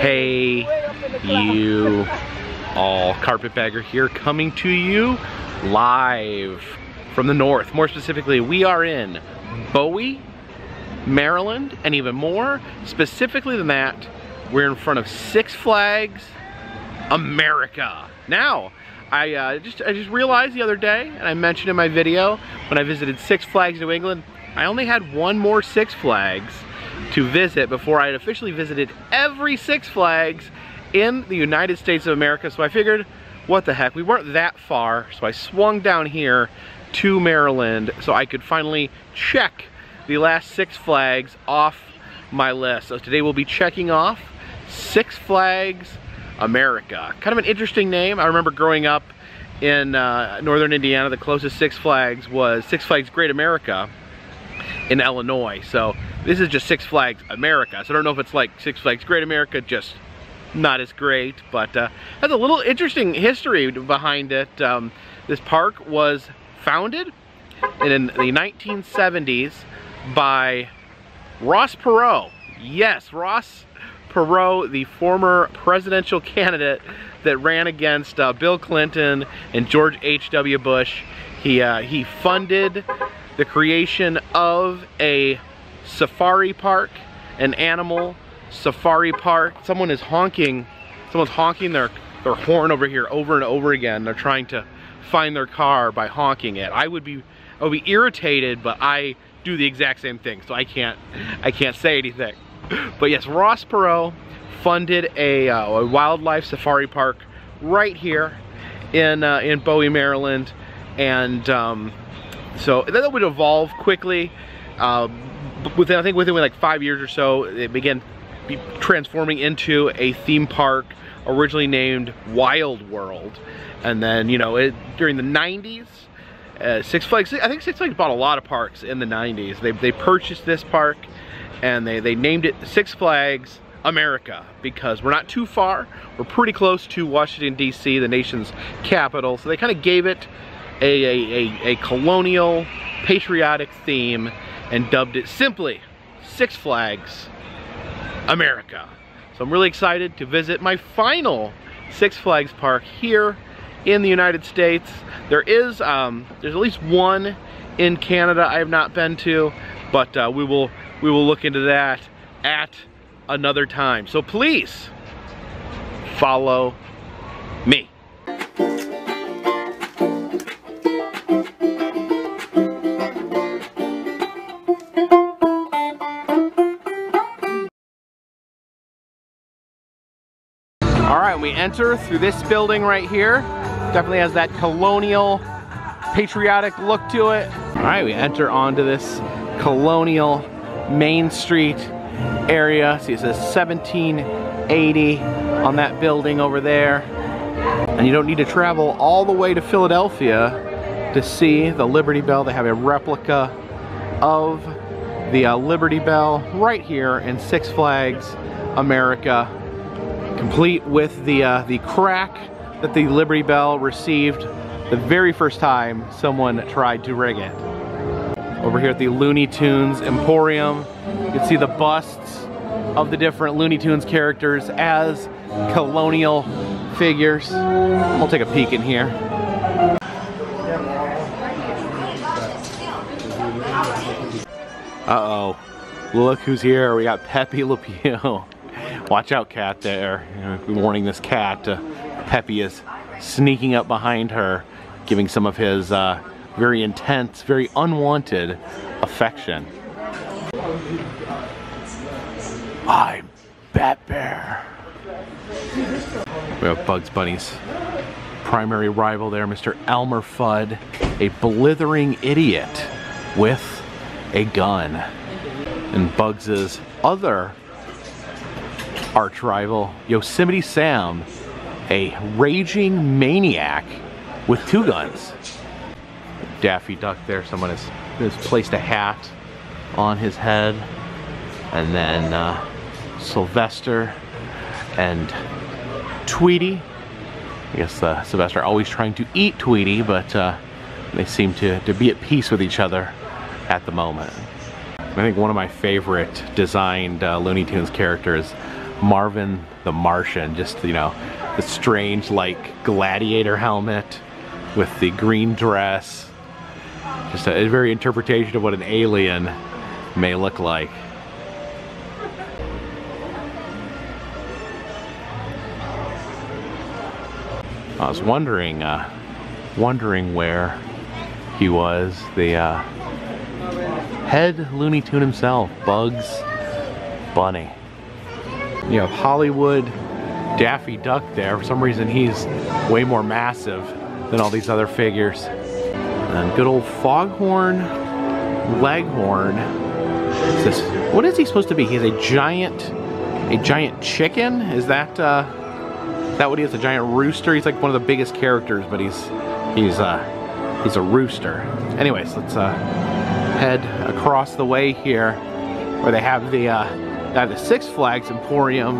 Hey, you all. Carpetbagger here, coming to you live from the north. More specifically, we are in Bowie, Maryland, and even more specifically than that, we're in front of Six Flags America. Now, I just realized the other day, and I mentioned in my video, when I visited Six Flags New England, I only had one more Six Flags to visit before I had officially visited every Six Flags in the United States of America. So I figured, what the heck, we weren't that far, so I swung down here to Maryland so I could finally check the last Six Flags off my list. So today we'll be checking off Six Flags America. Kind of an interesting name. I remember growing up in northern Indiana, the closest Six Flags was Six Flags Great America in Illinois. So this is just Six Flags America. So I don't know if it's like Six Flags Great America, just not as great, but has a little interesting history behind it. This park was founded in the 1970s by Ross Perot. Yes, Ross Perot, the former presidential candidate that ran against Bill Clinton and George H.W. Bush. He funded the creation of a safari park, an animal safari park. Someone is honking, someone's honking their horn over here over and over again. They're trying to find their car by honking it. I would be irritated, but I do the exact same thing, so I can't say anything. But yes, Ross Perot funded a wildlife safari park right here in Bowie, Maryland, and so that would evolve quickly. Within like 5 years or so, it began transforming into a theme park originally named Wild World, and then during the 90s. Six Flags, I think Six Flags bought a lot of parks in the 90s. They purchased this park and they named it Six Flags America because we're not too far. We're pretty close to Washington, D.C., the nation's capital. So they kind of gave it a colonial, patriotic theme and dubbed it simply Six Flags America. So I'm really excited to visit my final Six Flags park here in the United States. There is, there's at least one in Canada I have not been to, but we will look into that at another time. So please follow me. All right, we enter through this building right here. Definitely has that colonial, patriotic look to it. All right, we enter onto this colonial Main Street area. See, it says 1780 on that building over there. And you don't need to travel all the way to Philadelphia to see the Liberty Bell. They have a replica of the Liberty Bell right here in Six Flags America, complete with the crack that the Liberty Bell received the very first time someone tried to rig it. Over here at the Looney Tunes Emporium, you can see the busts of the different Looney Tunes characters as colonial figures. We'll take a peek in here. Uh-oh, look who's here. We got Pepe Le Pew. Watch out, cat there. I've been warning this cat. Pepe is sneaking up behind her, giving some of his very intense, very unwanted affection. I'm Batbear. We have Bugs Bunny's primary rival there, Mr. Elmer Fudd, a blithering idiot with a gun. And Bugs's other arch rival, Yosemite Sam, a raging maniac with two guns. Daffy Duck there, someone has placed a hat on his head. And then Sylvester and Tweety. I guess Sylvester always trying to eat Tweety, but they seem to be at peace with each other at the moment. I think one of my favorite designed Looney Tunes characters Marvin the Martian, just, you know, the strange like gladiator helmet with the green dress. Just a very interpretation of what an alien may look like. I was wondering, where he was, the head Looney Tune himself, Bugs Bunny. You have Hollywood Daffy Duck there. For some reason, he's way more massive than all these other figures. And good old Foghorn Leghorn. Is this, what is he supposed to be? He's a giant chicken? Is that? That what he is, a giant rooster? He's like one of the biggest characters, but he's a rooster. Anyways, let's head across the way here, where they have the Six Flags Emporium,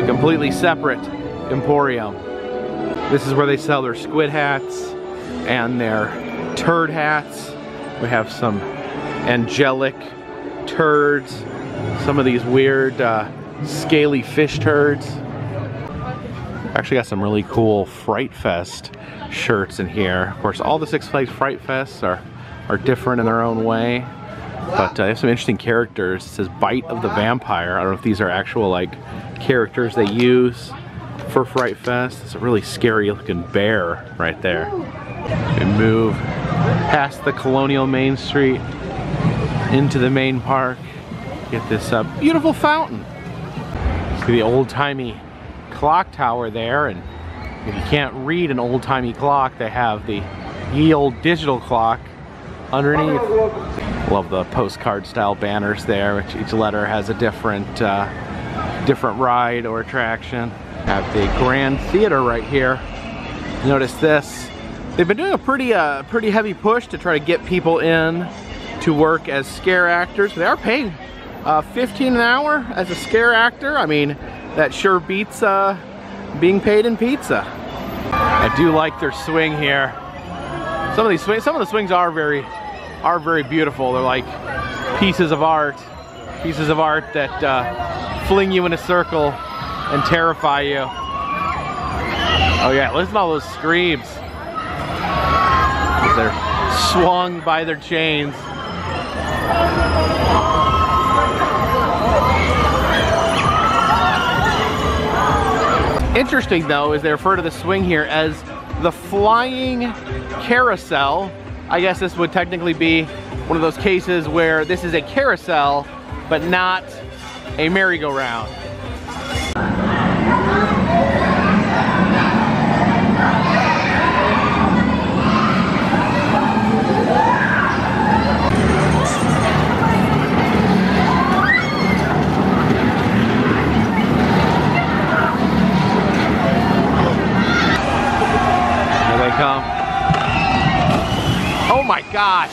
a completely separate emporium. This is where they sell their squid hats and their turd hats. We have some angelic turds, some of these weird scaly fish turds. Actually got some really cool Fright Fest shirts in here. Of course, all the Six Flags Fright Fests are different in their own way, but they have some interesting characters. It says Bite of the Vampire. I don't know if these are actual like characters they use for Fright Fest. It's a really scary looking bear right there. We move past the Colonial Main Street into the main park. Get this beautiful fountain. See the old-timey clock tower there, and if you can't read an old-timey clock, they have the ye old digital clock underneath. Love the postcard style banners there, which each letter has a different different ride or attraction. Have the Grand Theater right here. Notice this, they've been doing a pretty heavy push to try to get people in to work as scare actors. They are paying $15 an hour as a scare actor. I mean, that sure beats being paid in pizza. I do like their swing here. Some of these swings, some of the swings are very beautiful. They're like pieces of art that fling you in a circle and terrify you. Oh yeah, listen to all those screams. They're swung by their chains. Interesting though is they refer to the swing here as the flying carousel. I guess this would technically be one of those cases where this is a carousel but not a merry-go-round. Oh my gosh.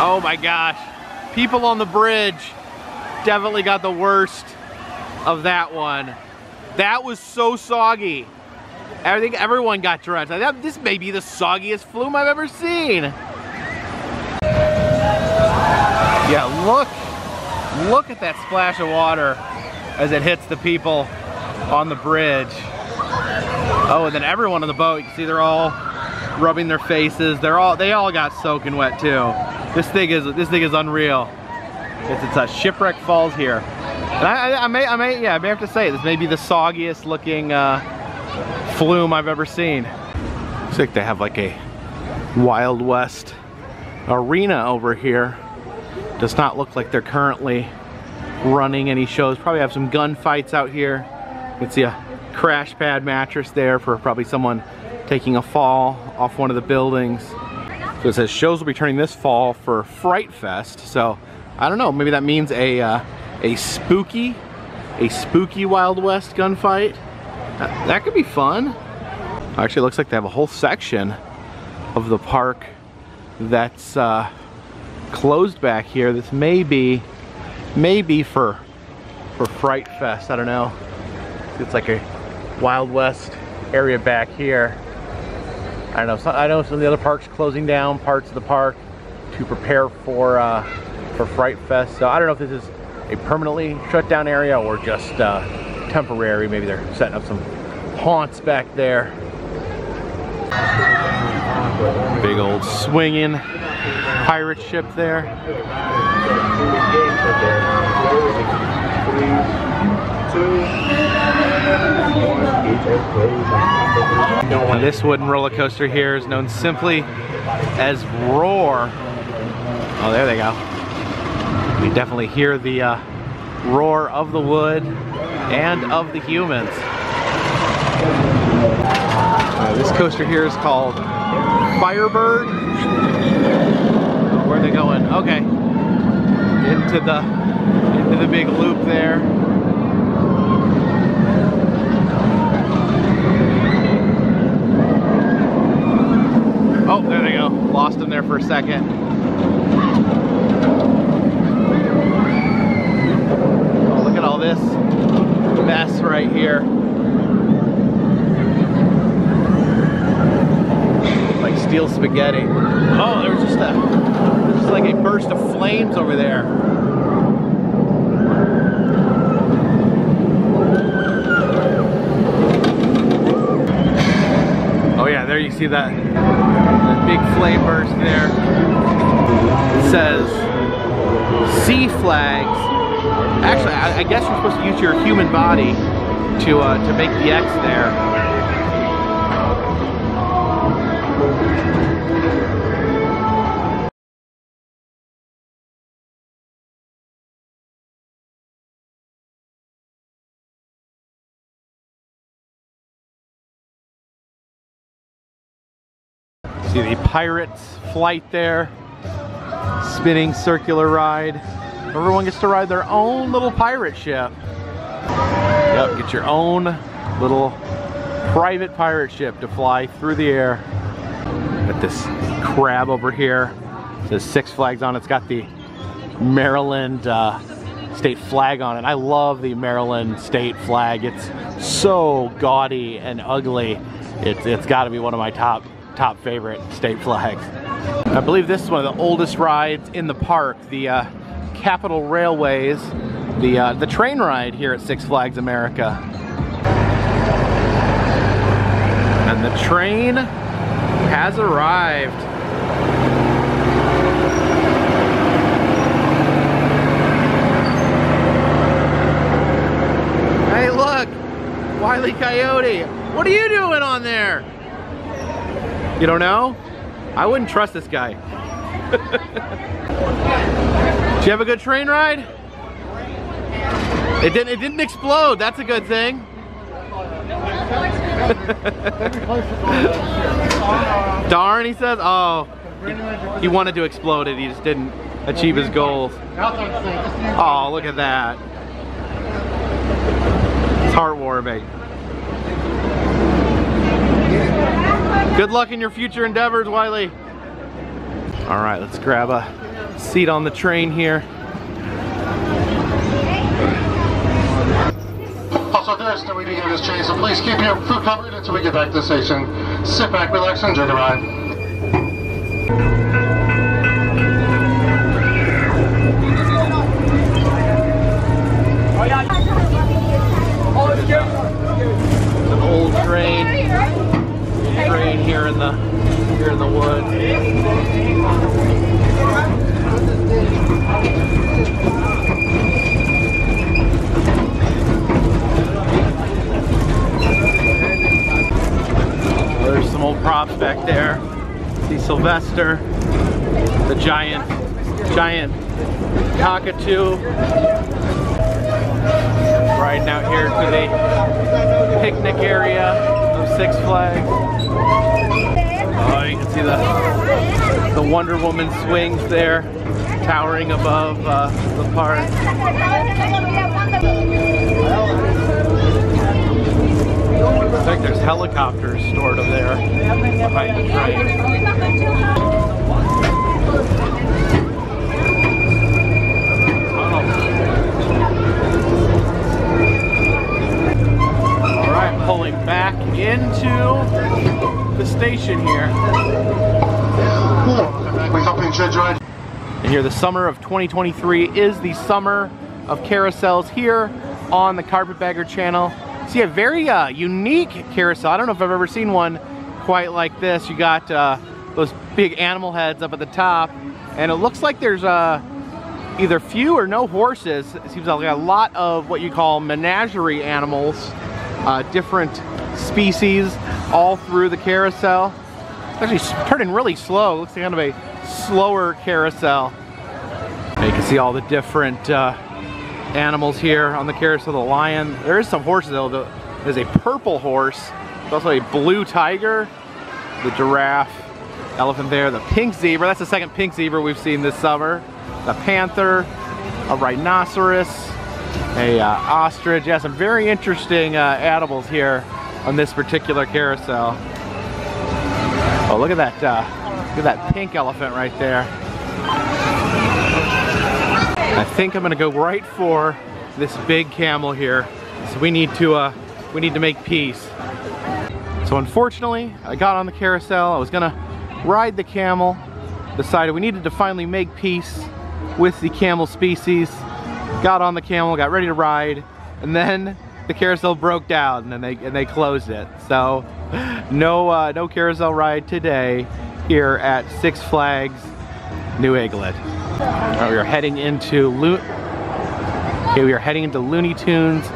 Oh my gosh. People on the bridge definitely got the worst of that one. That was so soggy. I think everyone got drenched. This may be the soggiest flume I've ever seen. Yeah, look at that splash of water as it hits the people on the bridge. Oh, and then everyone on the boat, you can see they're all rubbing their faces. They all got soaking wet too. This thing is unreal. It's a Shipwreck Falls here. And I may have to say, this may be the soggiest looking flume I've ever seen. Looks like they have like a Wild West arena over here. Does not look like they're currently running any shows. Probably have some gunfights out here. You can see a crash pad mattress there for probably someone taking a fall off one of the buildings. So it says shows will be turning this fall for Fright Fest. So I don't know, maybe that means a spooky Wild West gunfight. That could be fun. Actually, it looks like they have a whole section of the park that's closed back here. This may be for Fright Fest. I don't know. It's like a Wild West area back here. I don't know. I know some of the other parks closing down parts of the park to prepare for Fright Fest. So I don't know if this is a permanently shut down area or just temporary. Maybe they're setting up some haunts back there. Big old swinging pirate ship there. And this wooden roller coaster here is known simply as Roar. Oh, there they go. You can definitely hear the roar of the wood and of the humans. This coaster here is called Firebird. Oh, where are they going? Okay, into the big loop there. Oh, there they go. Lost them there for a second. Oh, look at all this mess right here. Like steel spaghetti. Oh, there was just like a burst of flames over there. Oh yeah, there you see that, big flame burst there. It says sea flags. Actually, I guess you're supposed to use your human body to make the X there. See the pirate's flight there, spinning circular ride. Everyone gets to ride their own little pirate ship. Yep, get your own little private pirate ship to fly through the air. Got this crab over here. It says Six Flags on it. It's got the Maryland state flag on it. I love the Maryland state flag. It's so gaudy and ugly. It's got to be one of my top favorite state flags. I believe this is one of the oldest rides in the park, the Capitol Railways, the train ride here at Six Flags America. And the train has arrived. Hey look, Wile E. Coyote, what are you doing on there? You don't know? I wouldn't trust this guy. Did you have a good train ride? It didn't explode. That's a good thing. Darn, he says. Oh, he wanted to explode it. He just didn't achieve his goals. Oh, look at that. It's heartwarming. Good luck in your future endeavors, Wiley. All right, let's grab a seat on the train here. Passengers, do we begin this train? So please keep your food covered until we get back to the station. Sit back, relax, and enjoy the ride. It's an old train here in the woods. There's some old props back there. See Sylvester, the giant cockatoo. Riding out here to the picnic area of Six Flags. Oh, you can see the Wonder Woman swings there, towering above the park. I think there's helicopters stored up there behind the train. Alright, pulling back into the station here. We hope you enjoyed your ride. And here, the summer of 2023 is the summer of carousels here on the Carpetbagger channel. So yeah, very unique carousel. I don't know if I've ever seen one quite like this. You got those big animal heads up at the top, and it looks like there's either few or no horses. It seems like a lot of what you call menagerie animals, different species all through the carousel. It's actually turning really slow. It looks like kind of a slower carousel. And you can see all the different animals here on the carousel. The lion. There is some horses though. There's a purple horse. There's also a blue tiger, the giraffe, elephant there, the pink zebra. That's the second pink zebra we've seen this summer. The panther, a rhinoceros, a ostrich. Yeah, some very interesting animals here on this particular carousel. Oh, look at that pink elephant right there. I think I'm gonna go right for this big camel here. So we need to make peace. So unfortunately, I got on the carousel. I was gonna ride the camel. Decided we needed to finally make peace with the camel species. Got on the camel, got ready to ride, and then the carousel broke down and they closed it. So no carousel ride today here at Six Flags New England. Right, we are heading into Looney Tunes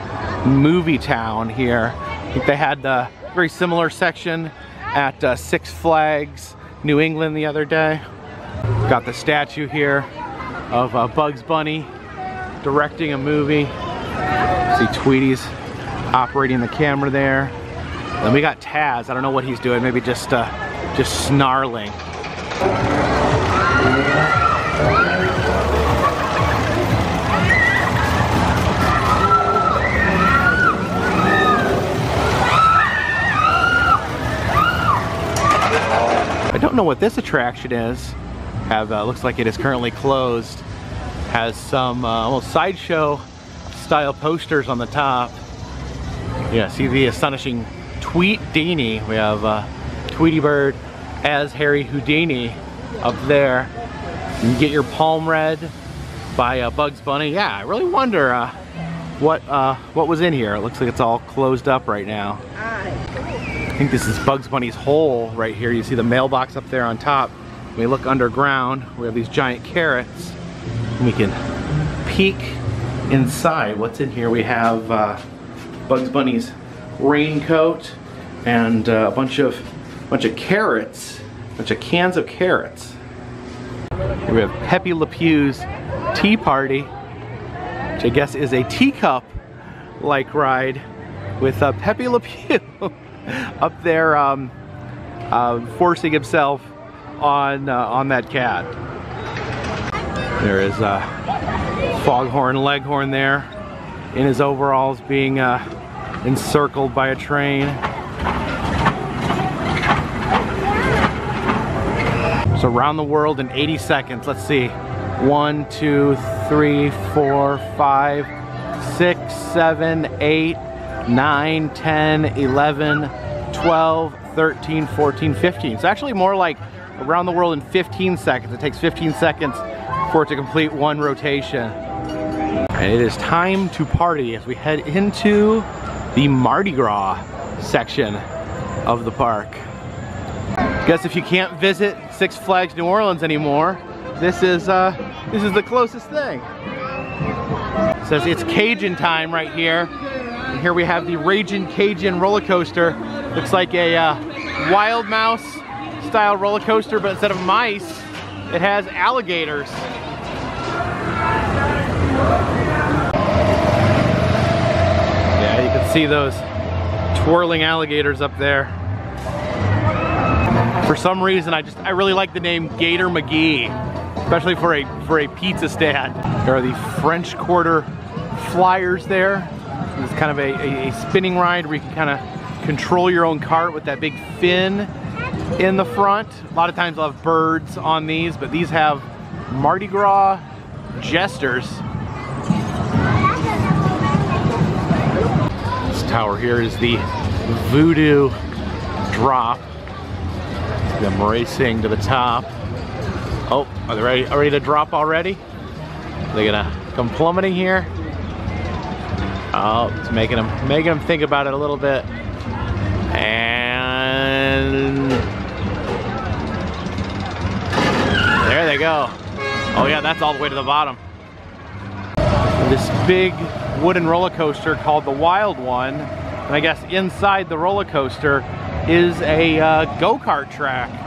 Movie Town here. I think they had the very similar section at Six Flags New England the other day. Got the statue here of Bugs Bunny directing a movie. See Tweety's operating the camera there. Then we got Taz. I don't know what he's doing. Maybe just snarling. I don't know what this attraction is. Looks like it is currently closed. Has some almost sideshow style posters on the top. Yeah, see the astonishing Tweety. We have Tweety Bird as Harry Houdini up there. You can get your palm read by Bugs Bunny. Yeah, I really wonder what was in here. It looks like it's all closed up right now. I think this is Bugs Bunny's hole right here. You see the mailbox up there on top. When we look underground, we have these giant carrots. We can peek inside. What's in here? We have Bugs Bunny's raincoat and a bunch of carrots, a bunch of cans of carrots. Here we have Pepe Le Pew's Tea Party, which I guess is a teacup-like ride with Pepe Le Pew up there forcing himself on that cat. There is Foghorn Leghorn there in his overalls being encircled by a train. So around the world in 80 seconds. Let's see. 1, 2, 3, 4, 5, 6, 7, 8, 9, 10, 11, 12, 13, 14, 15. It's actually more like around the world in 15 seconds. It takes 15 seconds for it to complete one rotation. And it is time to party as we head into the Mardi Gras section of the park. Guess if you can't visit Six Flags New Orleans anymore, this is the closest thing. It says it's Cajun time right here. And here we have the Ragin' Cajun roller coaster. Looks like a Wild Mouse style roller coaster, but instead of mice, it has alligators. Yeah, you can see those twirling alligators up there. For some reason, I really like the name Gator McGee, especially for a pizza stand. There are the French Quarter flyers there. It's kind of a spinning ride where you can kind of control your own cart with that big fin in the front. A lot of times they'll have birds on these, but these have Mardi Gras jesters. This tower here is the Voodoo Drop. Them racing to the top. Oh, are they ready to drop already? Are they gonna come plummeting here? Oh, it's making them think about it a little bit. And there they go. Oh yeah, that's all the way to the bottom. This big wooden roller coaster called the Wild One. And I guess inside the roller coaster is a go-kart track.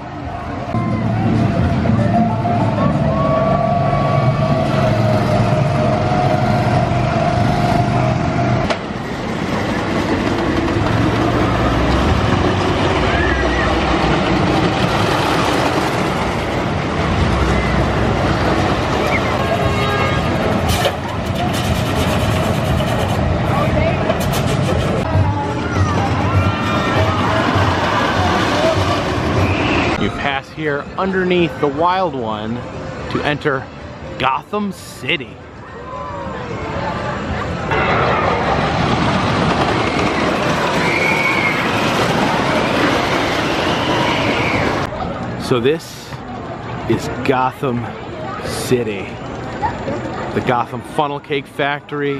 Here underneath the Wild One to enter Gotham City. So this is Gotham City. The Gotham Funnel Cake Factory,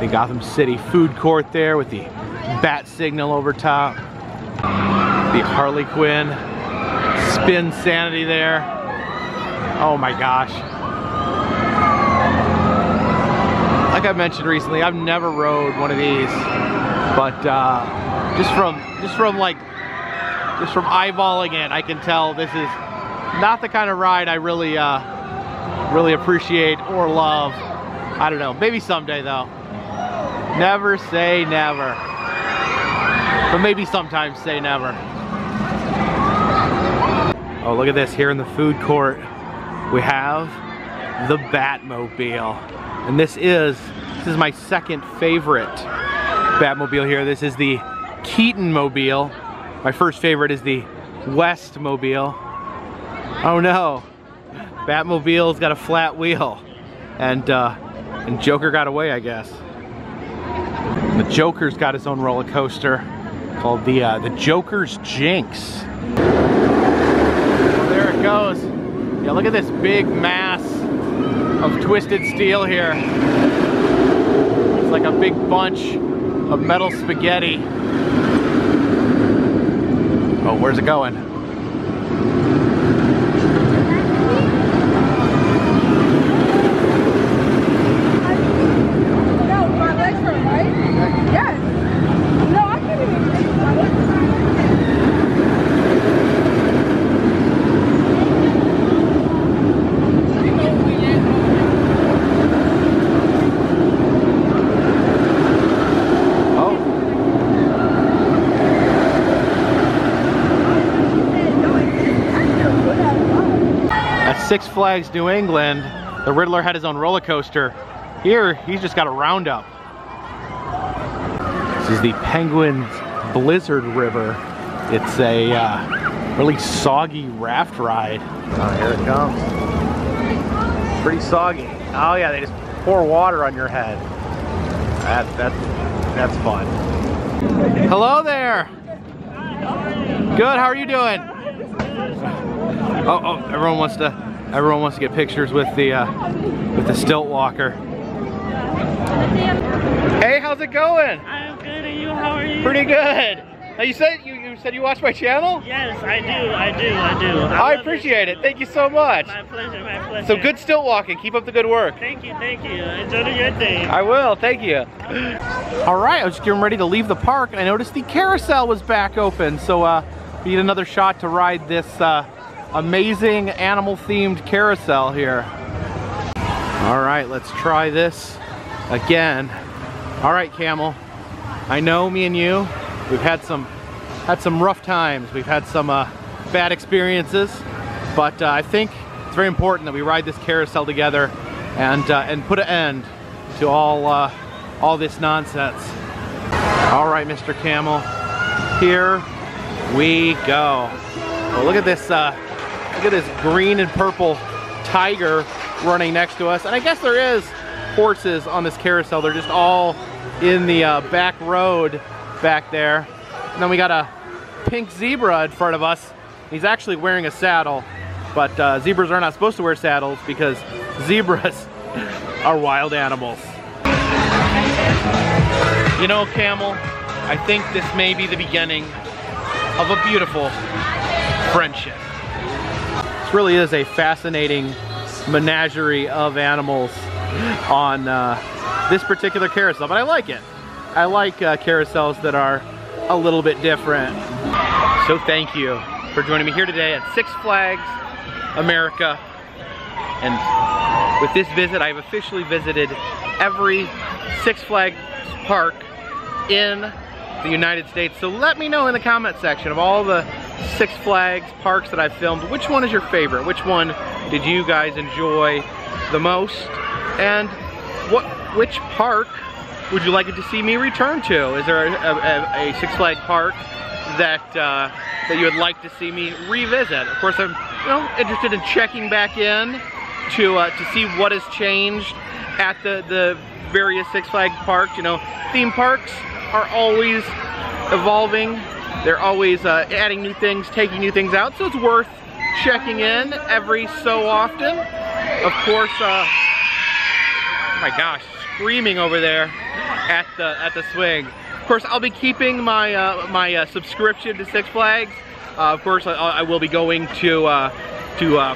the Gotham City food court there with the bat signal over top, the Harley Quinn Spin Sanity there. Oh my gosh. Like I mentioned recently, I've never rode one of these, but just from eyeballing it, I can tell this is not the kind of ride I really really appreciate or love. I don't know, maybe someday though. Never say never. But maybe sometimes say never. Oh, look at this. Here in the food court, we have the Batmobile. And this is my second favorite Batmobile here. This is the Keaton Mobile. My first favorite is the West Mobile. Oh no, Batmobile's got a flat wheel. And Joker got away, I guess. And the Joker's got his own roller coaster called the Joker's Jinx. Goes. Yeah, look at this big mass of twisted steel here. It's like a big bunch of metal spaghetti. Oh, where's it going? Six Flags New England, the Riddler had his own roller coaster. Here, he's just got a roundup. This is the Penguin's Blizzard River. It's a really soggy raft ride. Oh, here it comes. Pretty soggy. Oh yeah, they just pour water on your head. That's fun. Hello there. Good, how are you doing? Oh, everyone wants to get pictures with the stilt walker. Hey, how's it going? I'm good, and you? How are you? Pretty good. Now you said you watch my channel? Yes, I do. I appreciate it. Thank you so much. My pleasure, my pleasure. So good stilt walking. Keep up the good work. Thank you. Enjoy your day. I will. Thank you. All right, I was getting ready to leave the park, and I noticed the carousel was back open. So we need another shot to ride this. Amazing animal-themed carousel here. All right, let's try this again. All right, Camel. I know me and you, we've had some rough times. We've had some bad experiences, but I think it's very important that we ride this carousel together and put an end to all this nonsense. All right, Mr. Camel. Here we go. Well, look at this. Look at this green and purple tiger running next to us. And I guess there is horses on this carousel. They're just all in the back road back there. And then we got a pink zebra in front of us. He's actually wearing a saddle, but zebras are not supposed to wear saddles because zebras are wild animals. You know, Camel, I think this may be the beginning of a beautiful friendship. This really is a fascinating menagerie of animals on this particular carousel, but I like it. I like carousels that are a little bit different. So thank you for joining me here today at Six Flags America. And with this visit, I've officially visited every Six Flags park in the United States. So let me know in the comment section of all the Six Flags parks that I filmed, which one is your favorite? Which one did you guys enjoy the most? And which park would you like to see me return to? Is there a Six Flags park that you would like to see me revisit? Of course, I'm interested in checking back in to see what has changed at the various Six Flags parks. You know, theme parks are always evolving. They're always adding new things, taking new things out, so it's worth checking in every so often. Of course, oh my gosh, screaming over there at the swing. Of course, I'll be keeping my my subscription to Six Flags. Of course, I will be going to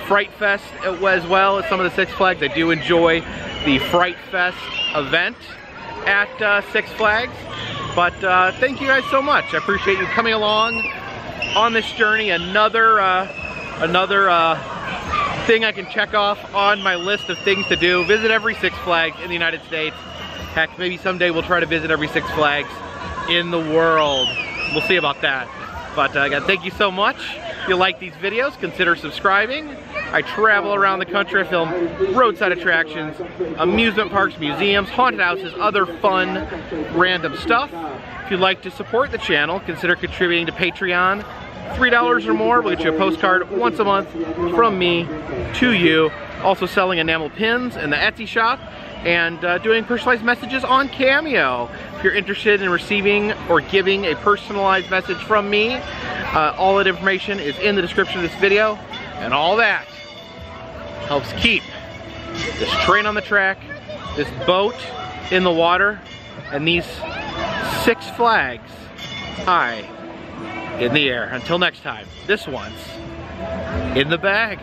Fright Fest as well as some of the Six Flags. I do enjoy the Fright Fest event at Six Flags. But thank you guys so much. I appreciate you coming along on this journey. Another thing I can check off on my list of things to do. Visit every Six Flags in the United States. Heck, maybe someday we'll try to visit every Six Flags in the world. We'll see about that. But again, thank you so much. If you like these videos, consider subscribing. I travel around the country. I film roadside attractions, amusement parks, museums, haunted houses, other fun, random stuff. If you'd like to support the channel, consider contributing to Patreon. $3 or more will get you a postcard once a month from me to you. Also selling enamel pins in the Etsy shop and doing personalized messages on Cameo. If you're interested in receiving or giving a personalized message from me, all that information is in the description of this video, and all that helps keep this train on the track, this boat in the water, and these Six Flags high in the air. Until next time, this one's in the bag.